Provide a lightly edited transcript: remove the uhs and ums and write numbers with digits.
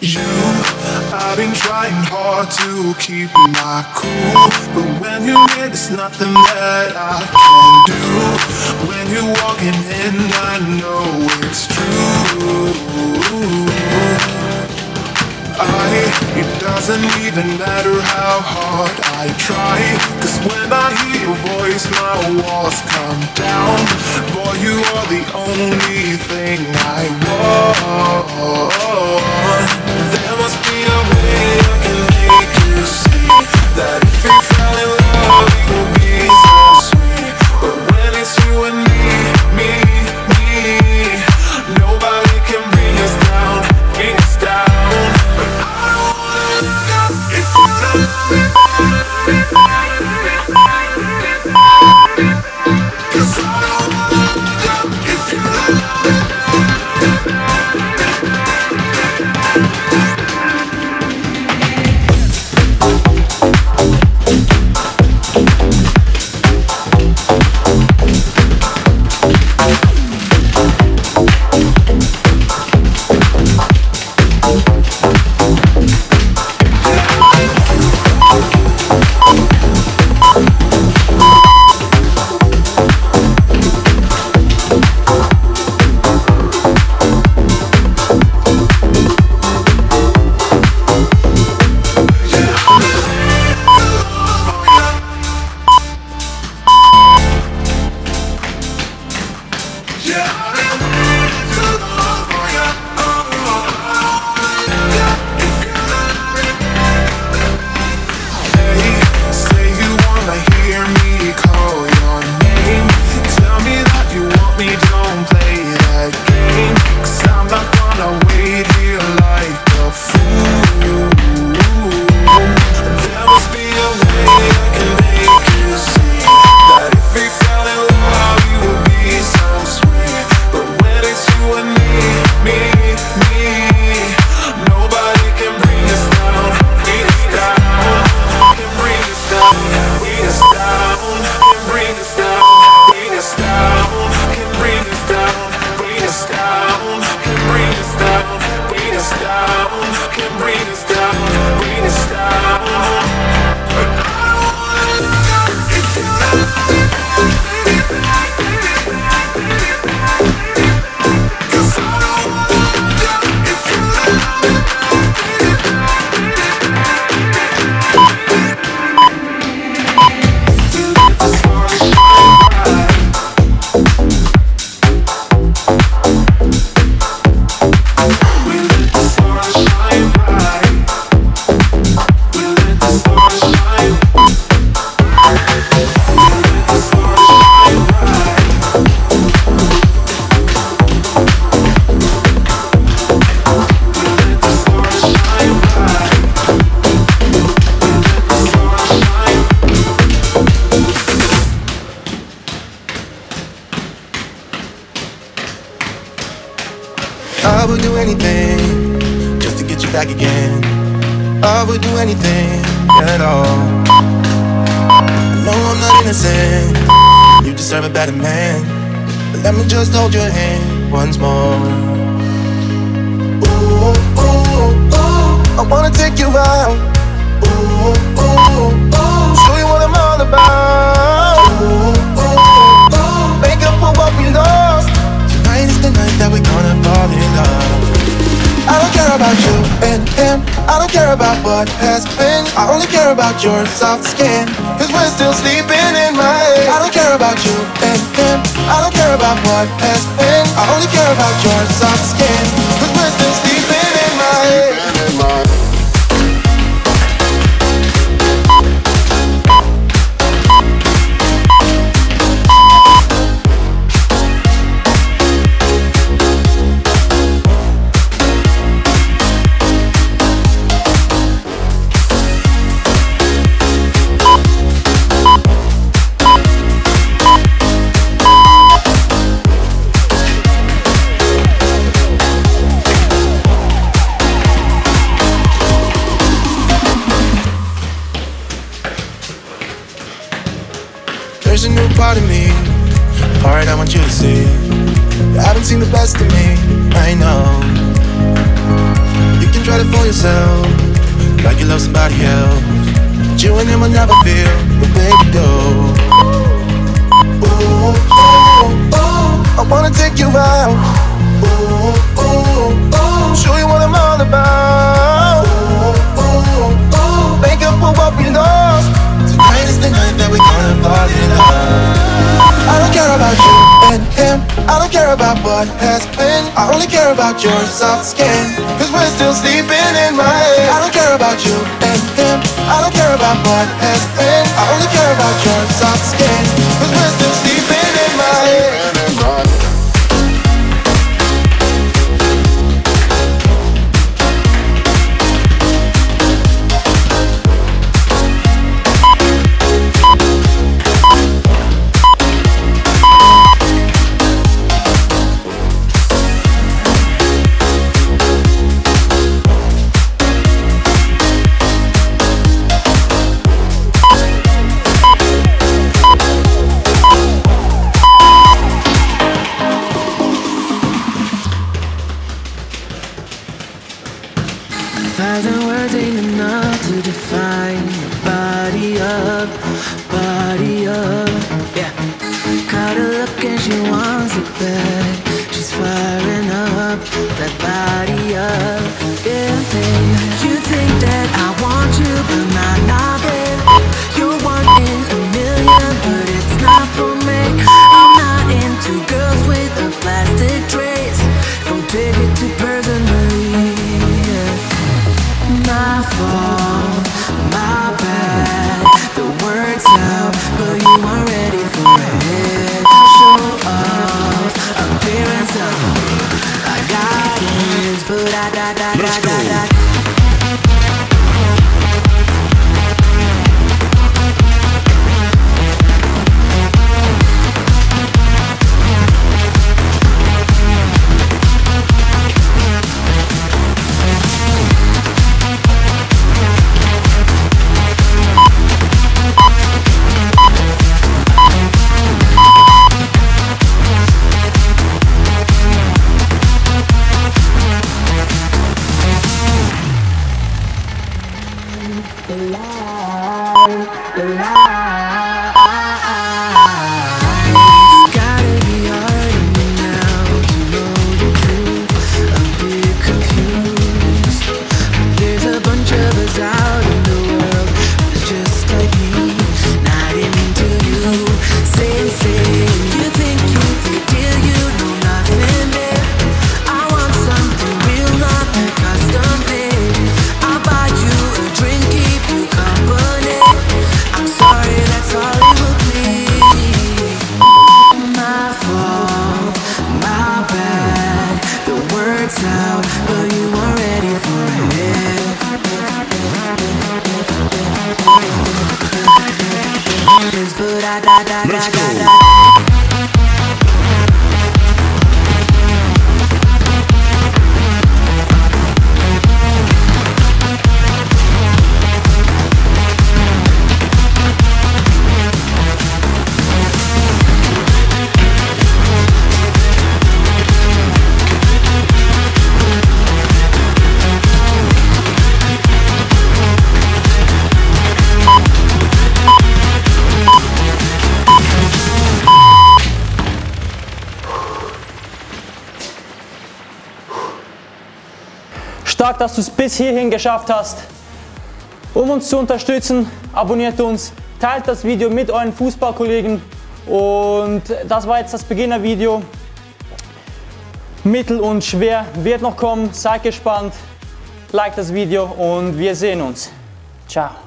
You, I've been trying hard to keep my cool, but when you're in, it's nothing that I can do. When you're walking in, I know it's true. It doesn't even matter how hard I try, cause when I hear your voice my walls come down. Boy, you are the only thing I want. There must be a way I can make you see that if you fell in love it will be so sweet. But when it's you and me, nobody can bring us down, your soft skin, cause we're still sleeping in my head. I don't care about you and him, I don't care about what has been, I only care about your soft skin, cause we're still sleeping in my head. There's a new part of me, a part I want you to see. I haven't seen the best of me, I know. You can try to it for yourself, like you love somebody else. But you and him will never feel the way you do. Ooh, ooh, ooh, I wanna take you out. Ooh, ooh, ooh, show you what I'm all about. Ooh, ooh, ooh, make up for what we lost. Tonight is the night that we're gonna fall in love. I don't care about you and him, I don't care about what has been. I only care about your soft skin, cause we're still sleeping in my head. I don't care about you and him, I don't care about what has been. I only care about your soft skin, cause we're still sleeping in my head. Stark, dass du es bis hierhin geschafft hast. Um uns zu unterstützen, abonniert uns, teilt das Video mit euren Fußballkollegen. Und das war jetzt das Beginnervideo. Mittel und schwer wird noch kommen. Seid gespannt, liked das Video und wir sehen uns. Ciao.